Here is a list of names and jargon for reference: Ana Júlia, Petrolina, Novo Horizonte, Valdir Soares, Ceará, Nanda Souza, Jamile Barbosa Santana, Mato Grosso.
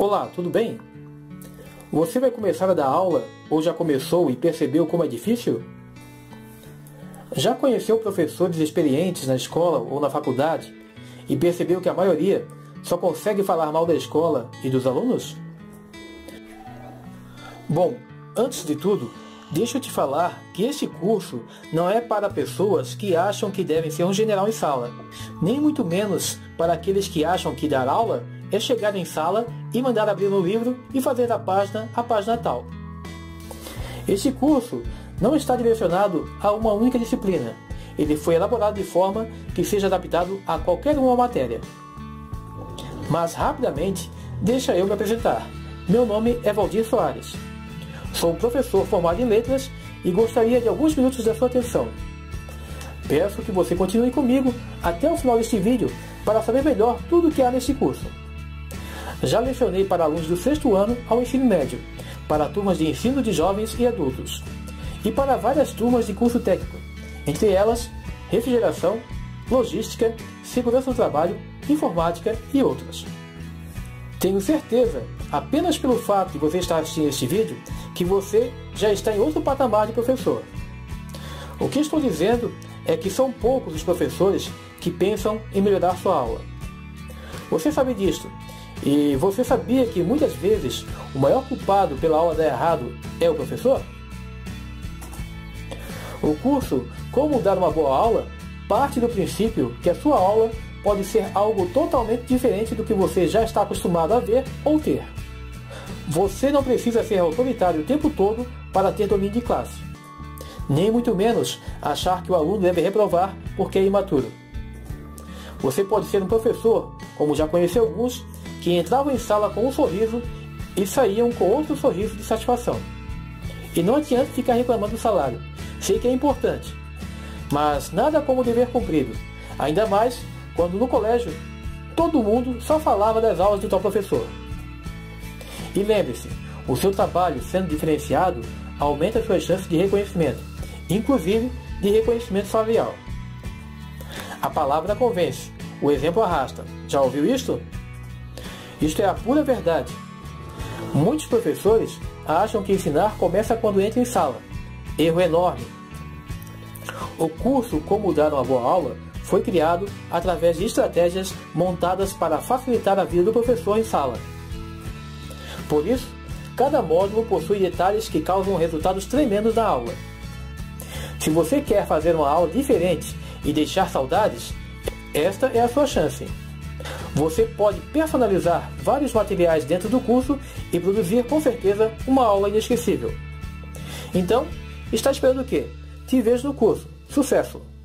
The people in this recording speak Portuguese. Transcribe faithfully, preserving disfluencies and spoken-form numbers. Olá, tudo bem? Você vai começar a dar aula ou já começou e percebeu como é difícil? Já conheceu professores experientes na escola ou na faculdade e percebeu que a maioria só consegue falar mal da escola e dos alunos? Bom, antes de tudo, deixa eu te falar que este curso não é para pessoas que acham que devem ser um general em sala, nem muito menos para aqueles que acham que dar aula é chegar em sala e mandar abrir um livro e fazer da página a página tal. Este curso não está direcionado a uma única disciplina. Ele foi elaborado de forma que seja adaptado a qualquer uma matéria. Mas rapidamente, deixa eu me apresentar. Meu nome é Valdir Soares. Sou professor formado em letras e gostaria de alguns minutos da sua atenção. Peço que você continue comigo até o final deste vídeo para saber melhor tudo o que há neste curso. Já lecionei para alunos do sexto ano ao ensino médio, para turmas de ensino de jovens e adultos, e para várias turmas de curso técnico, entre elas refrigeração, logística, segurança do trabalho, informática e outras. Tenho certeza, apenas pelo fato de você estar assistindo este vídeo, que você já está em outro patamar de professor. O que estou dizendo é que são poucos os professores que pensam em melhorar sua aula. Você sabe disto. E você sabia que muitas vezes o maior culpado pela aula dar errado é o professor? O curso Como Dar uma Boa Aula parte do princípio que a sua aula pode ser algo totalmente diferente do que você já está acostumado a ver ou ter. Você não precisa ser autoritário o tempo todo para ter domínio de classe, nem muito menos achar que o aluno deve reprovar porque é imaturo. Você pode ser um professor, como já conheci alguns, que entravam em sala com um sorriso e saíam com outro sorriso de satisfação. E não adianta ficar reclamando do salário, sei que é importante, mas nada como o dever cumprido, ainda mais quando no colégio todo mundo só falava das aulas do tal professor. E lembre-se, o seu trabalho sendo diferenciado aumenta suas chances de reconhecimento, inclusive de reconhecimento salarial. A palavra convence, o exemplo arrasta. Já ouviu isto? Isto é a pura verdade. Muitos professores acham que ensinar começa quando entra em sala. Erro enorme. O curso Como Dar uma Boa Aula foi criado através de estratégias montadas para facilitar a vida do professor em sala. Por isso, cada módulo possui detalhes que causam resultados tremendos na aula. Se você quer fazer uma aula diferente e deixar saudades, esta é a sua chance. Você pode personalizar vários materiais dentro do curso e produzir, com certeza, uma aula inesquecível. Então, está esperando o quê? Te vejo no curso. Sucesso!